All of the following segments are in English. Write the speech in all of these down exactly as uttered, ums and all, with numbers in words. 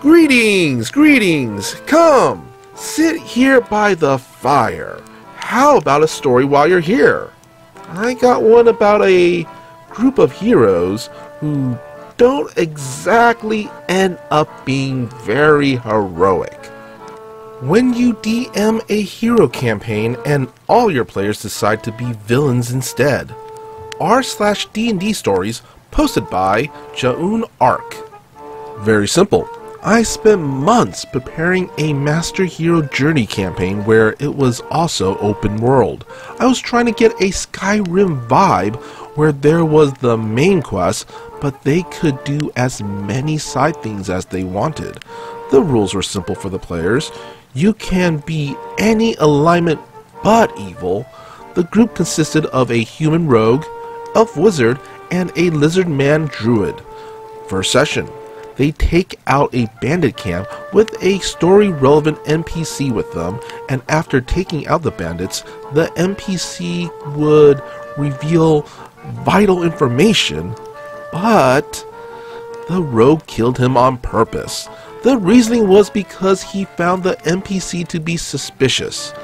Greetings, greetings. Come, sit here by the fire. How about a story while you're here? I got one about a group of heroes who don't exactly end up being very heroic. When you D M a hero campaign and all your players decide to be villains instead. r slash D N D stories posted by Ja'un Ark. Very simple. I spent months preparing a Master Hero Journey campaign where it was also open world. I was trying to get a Skyrim vibe where there was the main quest, but they could do as many side things as they wanted. The rules were simple for the players. You can be any alignment but evil. The group consisted of a human rogue, elf wizard, and a lizard man druid. First session, they take out a bandit camp with a story-relevant N P C with them, and after taking out the bandits, the N P C would reveal vital information, but the rogue killed him on purpose. The reasoning was because he found the N P C to be suspicious.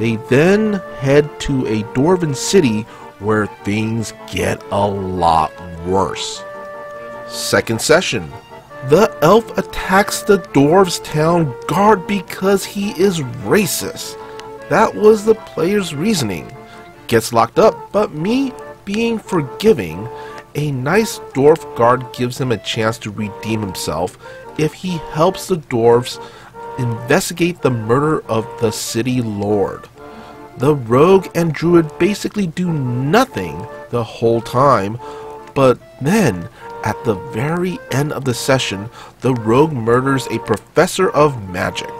They then head to a dwarven city where things get a lot worse. Second session. The elf attacks the dwarves' town guard because he is racist. That was the player's reasoning. Gets locked up, but me being forgiving, a nice dwarf guard gives him a chance to redeem himself if he helps the dwarves investigate the murder of the city lord. The rogue and druid basically do nothing the whole time, but then at the very end of the session, the rogue murders a professor of magic.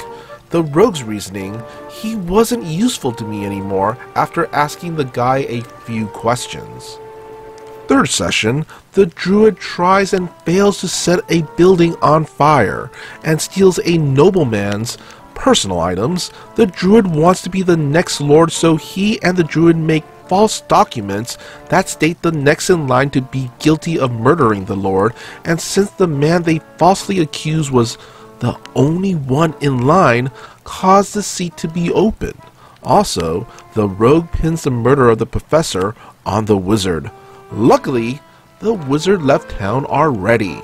The rogue's reasoning, he wasn't useful to me anymore after asking the guy a few questions. Third session, the druid tries and fails to set a building on fire and steals a nobleman's personal items. The druid wants to be the next lord, so he and the druid make false documents that state the next in line to be guilty of murdering the lord, and since the man they falsely accused was the only one in line, caused the seat to be open. Also, the rogue pins the murder of the professor on the wizard. Luckily, the wizard left town already.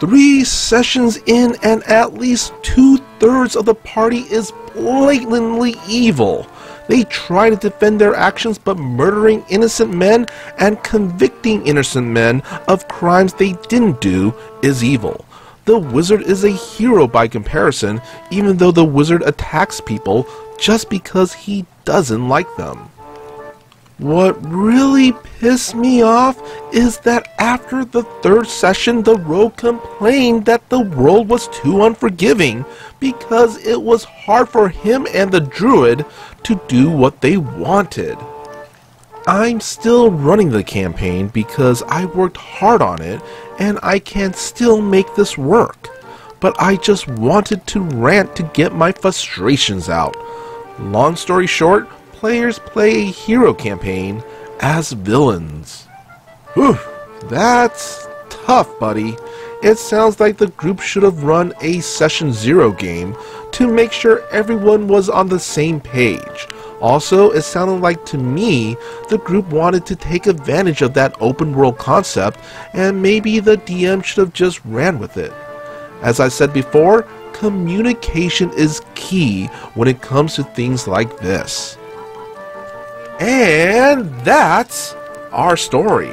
Three sessions in and at least two-thirds of the party is blatantly evil. They try to defend their actions, but murdering innocent men and convicting innocent men of crimes they didn't do is evil. The wizard is a hero by comparison, even though the wizard attacks people just because he doesn't like them. What really pissed me off is that after the third session, the rogue complained that the world was too unforgiving because it was hard for him and the druid to do what they wanted. I'm still running the campaign because I worked hard on it and I can still make this work, but I just wanted to rant to get my frustrations out. Long story short, players play a hero campaign as villains. Whew, that's tough, buddy. It sounds like the group should have run a session zero game to make sure everyone was on the same page. Also, it sounded like to me the group wanted to take advantage of that open world concept, and maybe the D M should have just ran with it. As I said before, communication is key when it comes to things like this. And that's our story.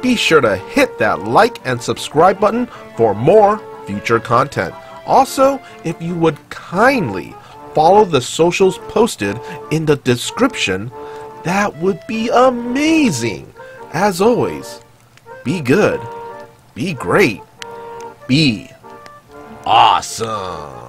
Be sure to hit that like and subscribe button for more future content. Also, if you would kindly follow the socials posted in the description, that would be amazing. As always, be good, be great, be awesome.